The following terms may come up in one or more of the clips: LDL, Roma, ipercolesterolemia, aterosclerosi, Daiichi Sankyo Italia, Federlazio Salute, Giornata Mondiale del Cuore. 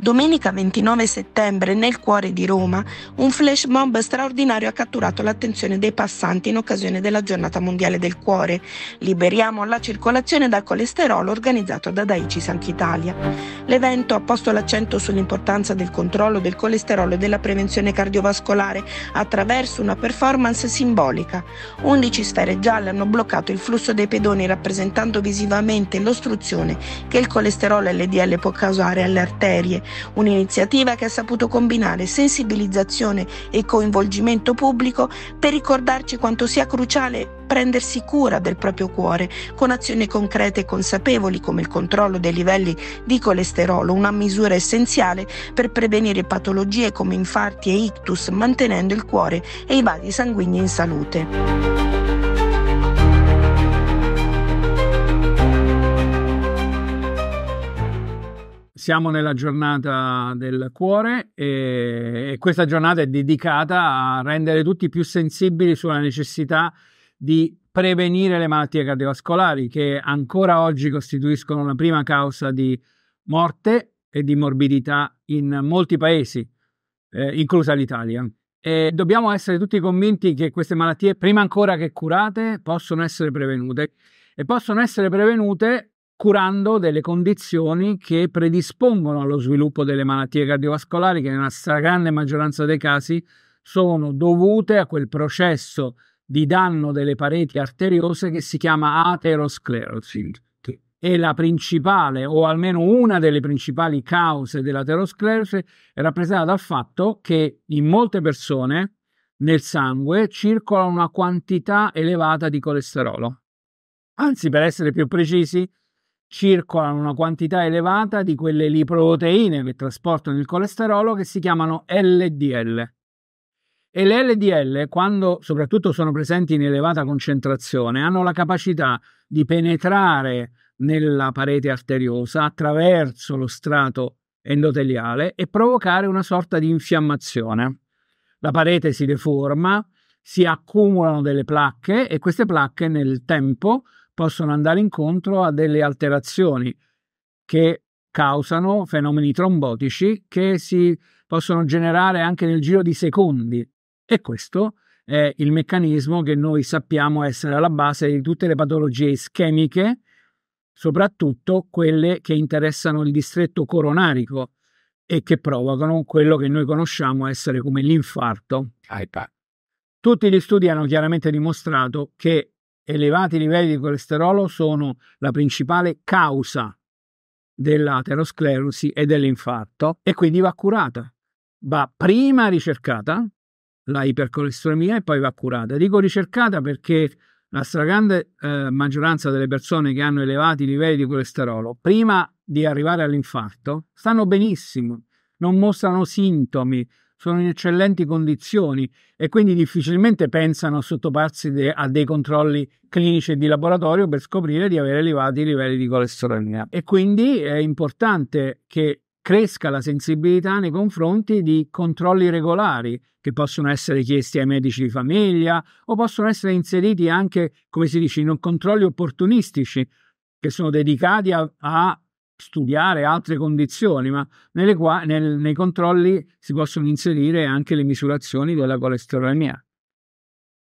Domenica 29 settembre, nel cuore di Roma, un flash mob straordinario ha catturato l'attenzione dei passanti in occasione della Giornata Mondiale del Cuore. Liberiamo la circolazione dal colesterolo, organizzato da Daiichi Sankyo Italia. L'evento ha posto l'accento sull'importanza del controllo del colesterolo e della prevenzione cardiovascolare attraverso una performance simbolica. 11 sfere gialle hanno bloccato il flusso dei pedoni, rappresentando visivamente l'ostruzione che il colesterolo LDL può causare alle arterie. Un'iniziativa che ha saputo combinare sensibilizzazione e coinvolgimento pubblico per ricordarci quanto sia cruciale prendersi cura del proprio cuore, con azioni concrete e consapevoli come il controllo dei livelli di colesterolo, una misura essenziale per prevenire patologie come infarti e ictus, mantenendo il cuore e i vasi sanguigni in salute. Siamo nella giornata del cuore e questa giornata è dedicata a rendere tutti più sensibili sulla necessità di prevenire le malattie cardiovascolari, che ancora oggi costituiscono la prima causa di morte e di morbidità in molti paesi, inclusa l'Italia. E dobbiamo essere tutti convinti che queste malattie, prima ancora che curate, possono essere prevenute, e possono essere prevenute curando delle condizioni che predispongono allo sviluppo delle malattie cardiovascolari, che nella stragrande maggioranza dei casi sono dovute a quel processo di danno delle pareti arteriose che si chiama aterosclerosi. E la principale, o almeno una delle principali cause dell'aterosclerosi, è rappresentata dal fatto che in molte persone nel sangue circola una quantità elevata di colesterolo. Anzi, per essere più precisi, circolano una quantità elevata di quelle lipoproteine che trasportano il colesterolo, che si chiamano LDL. E le LDL, quando soprattutto sono presenti in elevata concentrazione, hanno la capacità di penetrare nella parete arteriosa attraverso lo strato endoteliale e provocare una sorta di infiammazione. La parete si deforma, si accumulano delle placche e queste placche nel tempo possono andare incontro a delle alterazioni che causano fenomeni trombotici che si possono generare anche nel giro di secondi. E questo è il meccanismo che noi sappiamo essere alla base di tutte le patologie ischemiche, soprattutto quelle che interessano il distretto coronarico e che provocano quello che noi conosciamo essere come l'infarto. Tutti gli studi hanno chiaramente dimostrato che elevati livelli di colesterolo sono la principale causa dell'aterosclerosi e dell'infarto, e quindi va curata. Va prima ricercata la ipercolesterolemia e poi va curata. Dico ricercata perché la stragrande maggioranza delle persone che hanno elevati livelli di colesterolo prima di arrivare all'infarto stanno benissimo, non mostrano sintomi, sono in eccellenti condizioni e quindi difficilmente pensano a sottoporsi a dei controlli clinici e di laboratorio per scoprire di avere elevati livelli di colesterolemia. E quindi è importante che cresca la sensibilità nei confronti di controlli regolari che possono essere chiesti ai medici di famiglia o possono essere inseriti anche, come si dice, in controlli opportunistici che sono dedicati a studiare altre condizioni, ma nei controlli si possono inserire anche le misurazioni della colesterolemia.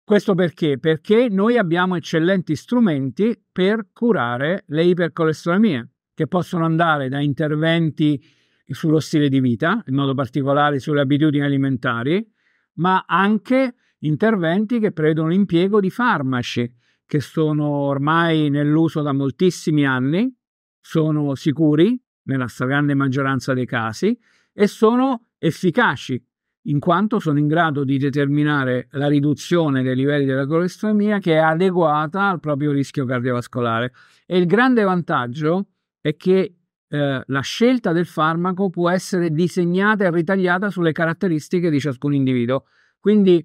Questo perché? Perché noi abbiamo eccellenti strumenti per curare le ipercolesterolemie, che possono andare da interventi sullo stile di vita, in modo particolare sulle abitudini alimentari, ma anche interventi che prevedono l'impiego di farmaci, che sono ormai nell'uso da moltissimi anni, sono sicuri nella stragrande maggioranza dei casi e sono efficaci in quanto sono in grado di determinare la riduzione dei livelli della colesterolemia che è adeguata al proprio rischio cardiovascolare. E il grande vantaggio è che la scelta del farmaco può essere disegnata e ritagliata sulle caratteristiche di ciascun individuo. Quindi,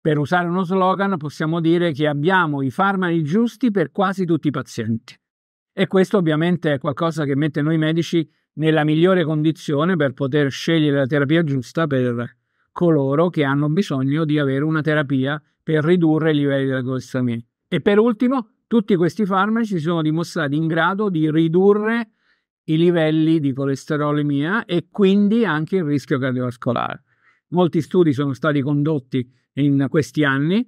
per usare uno slogan, possiamo dire che abbiamo i farmaci giusti per quasi tutti i pazienti. E questo ovviamente è qualcosa che mette noi medici nella migliore condizione per poter scegliere la terapia giusta per coloro che hanno bisogno di avere una terapia per ridurre i livelli della glicemia. E per ultimo, tutti questi farmaci sono dimostrati in grado di ridurre i livelli di colesterolemia e quindi anche il rischio cardiovascolare. Molti studi sono stati condotti in questi anni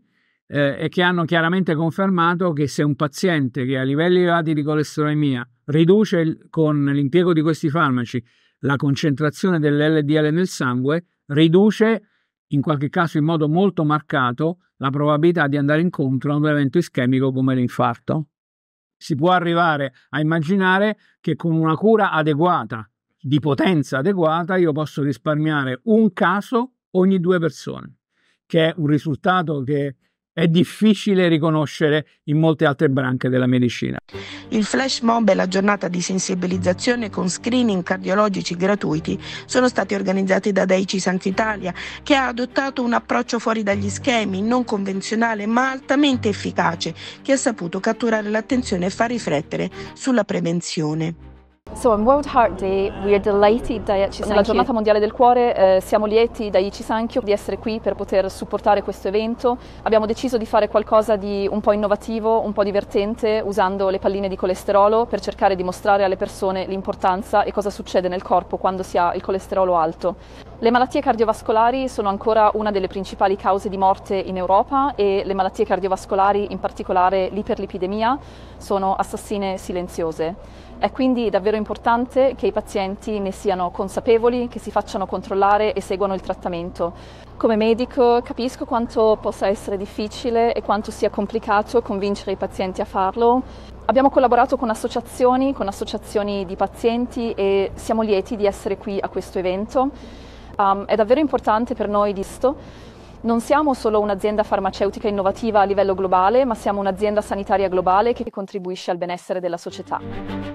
e che hanno chiaramente confermato che se un paziente che ha livelli elevati di colesterolemia riduce con l'impiego di questi farmaci la concentrazione dell'LDL nel sangue, riduce in qualche caso in modo molto marcato la probabilità di andare incontro a un evento ischemico come l'infarto. Si può arrivare a immaginare che con una cura adeguata, di potenza adeguata, io posso risparmiare un caso ogni 2 persone, che è un risultato che è difficile riconoscere in molte altre branche della medicina. Il flash mob e la giornata di sensibilizzazione con screening cardiologici gratuiti sono stati organizzati da Daiichi Sankyo Italia, che ha adottato un approccio fuori dagli schemi, non convenzionale ma altamente efficace, che ha saputo catturare l'attenzione e far riflettere sulla prevenzione. Nella Giornata Mondiale del Cuore siamo lieti Daiichi Sankyo di essere qui per poter supportare questo evento. Abbiamo deciso di fare qualcosa di un po' innovativo, un po' divertente, usando le palline di colesterolo per cercare di mostrare alle persone l'importanza e cosa succede nel corpo quando si ha il colesterolo alto. Le malattie cardiovascolari sono ancora una delle principali cause di morte in Europa e le malattie cardiovascolari, in particolare l'iperlipidemia, sono assassine silenziose. È quindi davvero importante che i pazienti ne siano consapevoli, che si facciano controllare e seguano il trattamento. Come medico capisco quanto possa essere difficile e quanto sia complicato convincere i pazienti a farlo. Abbiamo collaborato con associazioni di pazienti e siamo lieti di essere qui a questo evento. È davvero importante per noi questo. Non siamo solo un'azienda farmaceutica innovativa a livello globale, ma siamo un'azienda sanitaria globale che contribuisce al benessere della società.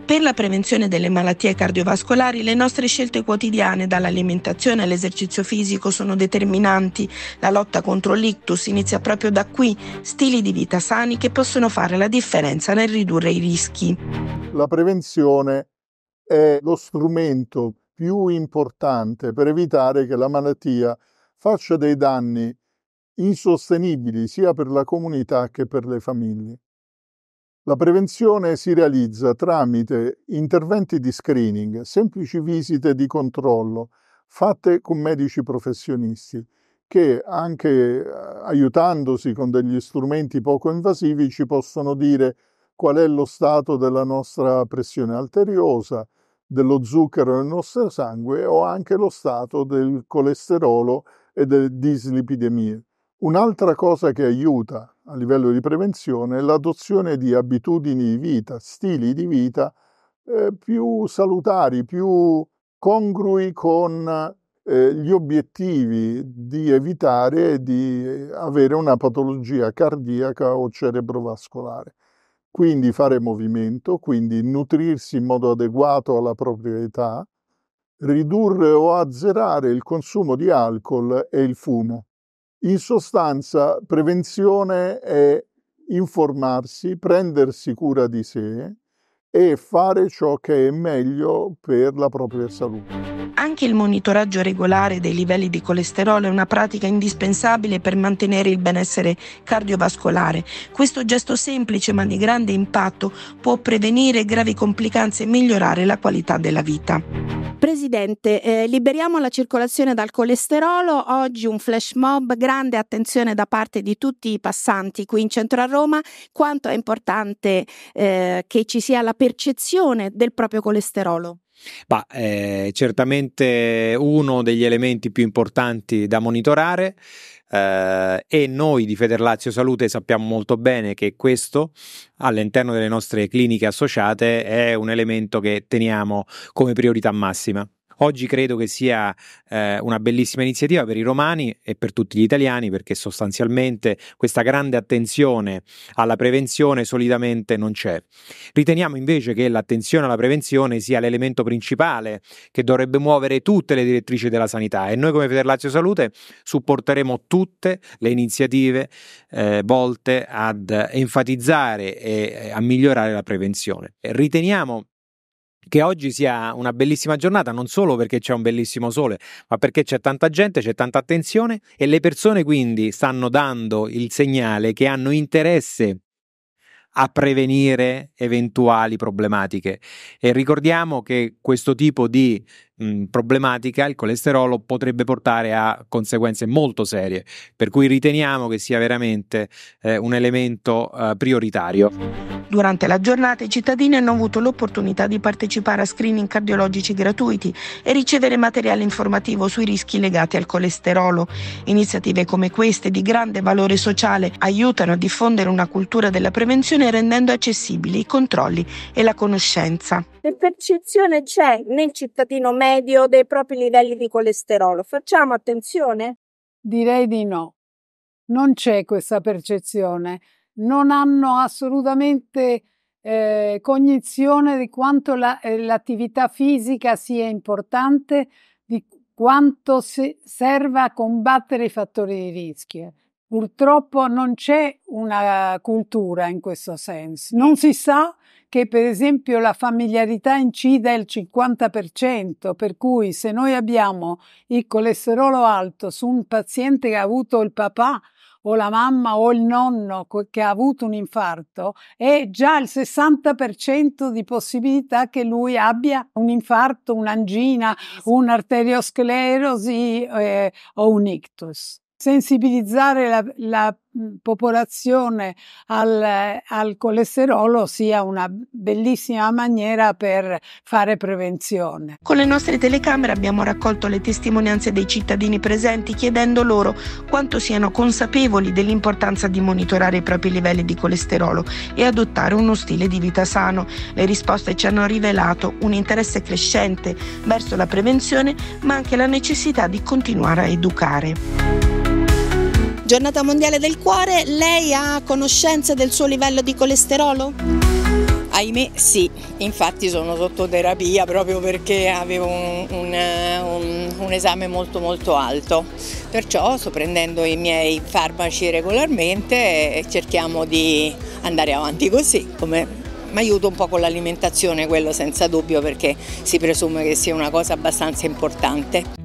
Per la prevenzione delle malattie cardiovascolari, le nostre scelte quotidiane, dall'alimentazione all'esercizio fisico, sono determinanti. La lotta contro l'ictus inizia proprio da qui, stili di vita sani che possono fare la differenza nel ridurre i rischi. La prevenzione è lo strumento più importante per evitare che la malattia faccia dei danni insostenibili sia per la comunità che per le famiglie. La prevenzione si realizza tramite interventi di screening, semplici visite di controllo fatte con medici professionisti che, anche aiutandosi con degli strumenti poco invasivi, ci possono dire qual è lo stato della nostra pressione arteriosa, dello zucchero nel nostro sangue o anche lo stato del colesterolo e delle dislipidemie. Un'altra cosa che aiuta a livello di prevenzione è l'adozione di abitudini di vita, stili di vita più salutari, più congrui con gli obiettivi di evitare di avere una patologia cardiaca o cerebrovascolare. Quindi fare movimento, quindi nutrirsi in modo adeguato alla propria età, ridurre o azzerare il consumo di alcol e il fumo. In sostanza, prevenzione è informarsi, prendersi cura di sé e fare ciò che è meglio per la propria salute. Anche il monitoraggio regolare dei livelli di colesterolo è una pratica indispensabile per mantenere il benessere cardiovascolare. Questo gesto semplice ma di grande impatto può prevenire gravi complicanze e migliorare la qualità della vita. Presidente, liberiamo la circolazione dal colesterolo. Oggi un flash mob, grande attenzione da parte di tutti i passanti qui in centro a Roma. Quanto è importante che ci sia la percezione del proprio colesterolo? Bah, certamente uno degli elementi più importanti da monitorare e noi di Federlazio Salute sappiamo molto bene che questo all'interno delle nostre cliniche associate è un elemento che teniamo come priorità massima. Oggi credo che sia una bellissima iniziativa per i romani e per tutti gli italiani, perché sostanzialmente questa grande attenzione alla prevenzione solitamente non c'è. Riteniamo invece che l'attenzione alla prevenzione sia l'elemento principale che dovrebbe muovere tutte le direttrici della sanità, e noi come Federlazio Salute supporteremo tutte le iniziative volte ad enfatizzare e a migliorare la prevenzione. Riteniamo che oggi sia una bellissima giornata, non solo perché c'è un bellissimo sole, ma perché c'è tanta gente, c'è tanta attenzione e le persone quindi stanno dando il segnale che hanno interesse a prevenire eventuali problematiche. E ricordiamo che questo tipo di problematica, il colesterolo, potrebbe portare a conseguenze molto serie, per cui riteniamo che sia veramente un elemento prioritario. Durante la giornata i cittadini hanno avuto l'opportunità di partecipare a screening cardiologici gratuiti e ricevere materiale informativo sui rischi legati al colesterolo. Iniziative come queste, di grande valore sociale, aiutano a diffondere una cultura della prevenzione rendendo accessibili i controlli e la conoscenza. Che percezione c'è nel cittadino medio dei propri livelli di colesterolo? Facciamo attenzione? Direi di no. Non c'è questa percezione. Non hanno assolutamente cognizione di quanto l'attività fisica sia importante, di quanto serva a combattere i fattori di rischio. Purtroppo non c'è una cultura in questo senso. Non si sa che per esempio la familiarità incide il 50%, per cui se noi abbiamo il colesterolo alto su un paziente che ha avuto il papà o la mamma o il nonno che ha avuto un infarto, è già il 60% di possibilità che lui abbia un infarto, un'angina, un'arteriosclerosi o un ictus. Sensibilizzare la popolazione al colesterolo sia una bellissima maniera per fare prevenzione. Con le nostre telecamere abbiamo raccolto le testimonianze dei cittadini presenti, chiedendo loro quanto siano consapevoli dell'importanza di monitorare i propri livelli di colesterolo e adottare uno stile di vita sano. Le risposte ci hanno rivelato un interesse crescente verso la prevenzione, ma anche la necessità di continuare a educare. Giornata Mondiale del Cuore, lei ha conoscenza del suo livello di colesterolo? Ahimè sì, infatti sono sotto terapia proprio perché avevo un esame molto alto, perciò sto prendendo i miei farmaci regolarmente e cerchiamo di andare avanti così. Mi aiuto un po' con l'alimentazione, quello senza dubbio, perché si presume che sia una cosa abbastanza importante.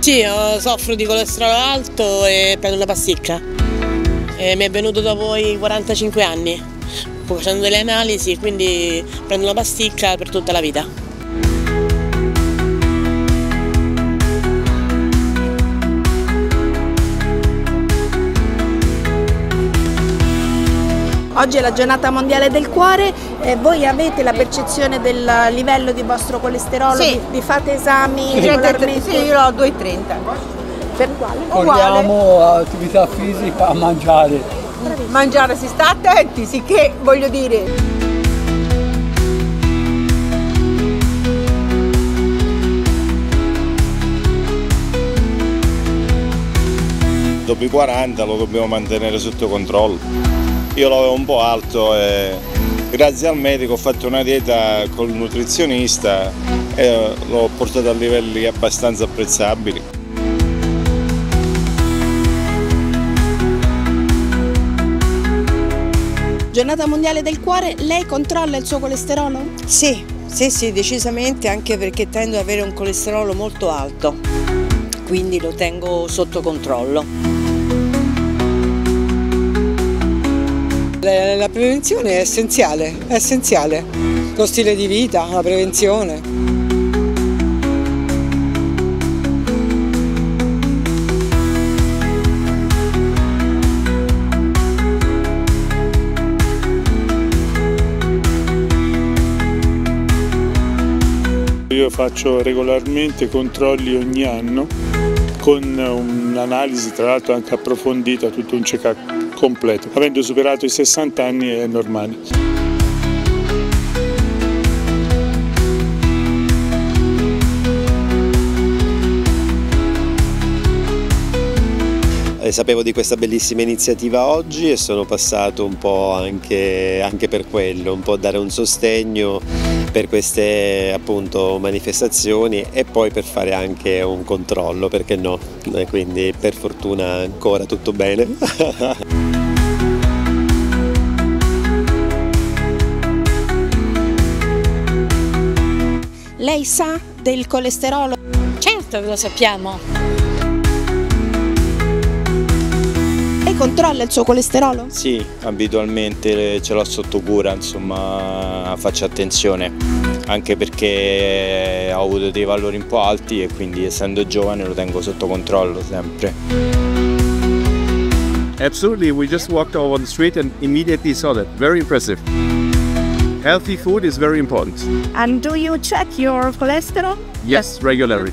Sì, soffro di colesterolo alto e prendo la pasticca. Mi è venuto dopo i 45 anni, facendo delle analisi, quindi prendo la pasticca per tutta la vita. Oggi è la Giornata Mondiale del Cuore, voi avete la percezione del livello di vostro colesterolo? Sì. Vi fate esami regolarmente? Sì, io l'ho a 2,30. Per quale? Andiamo a attività fisica, a mangiare. Bravissimo. Mangiare, si sta attenti, sì, che voglio dire. Dopo i 40 lo dobbiamo mantenere sotto controllo. Io l'avevo un po' alto e grazie al medico ho fatto una dieta con il nutrizionista e l'ho portato a livelli abbastanza apprezzabili. Giornata Mondiale del Cuore, lei controlla il suo colesterolo? Sì, sì, decisamente, anche perché tendo ad avere un colesterolo molto alto, quindi lo tengo sotto controllo. La prevenzione è essenziale, lo stile di vita, la prevenzione. Io faccio regolarmente controlli ogni anno con un'analisi tra l'altro anche approfondita, tutto un check-up completo. Avendo superato i 60 anni è normale. Sapevo di questa bellissima iniziativa oggi e sono passato un po' anche per quello, un po' a dare un sostegno per queste appunto manifestazioni e poi per fare anche un controllo, perché no? Quindi per fortuna ancora tutto bene. Lei sa del colesterolo? Certo che lo sappiamo. Lei controlla il suo colesterolo? Sì, abitualmente ce l'ho sotto cura, insomma faccio attenzione, anche perché ho avuto dei valori un po' alti e quindi essendo giovane lo tengo sotto controllo sempre. Absolutely, we just walked over the street and immediately saw that. Very impressive. Healthy food is very important. And do you check your cholesterol? Yes, regularly.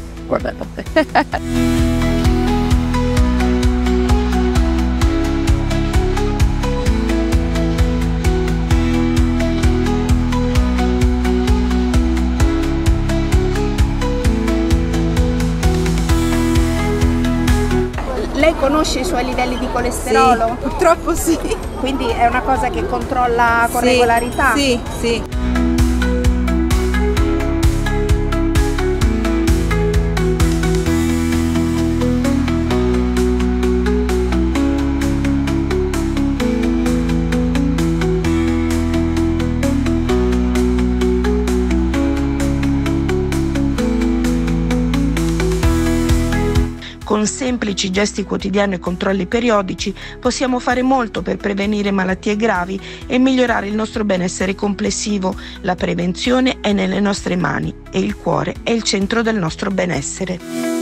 Lei conosce i suoi livelli di colesterolo? Sì, purtroppo sì. Quindi è una cosa che controlla con regolarità? Sì, sì. Con semplici gesti quotidiani e controlli periodici possiamo fare molto per prevenire malattie gravi e migliorare il nostro benessere complessivo. La prevenzione è nelle nostre mani e il cuore è il centro del nostro benessere.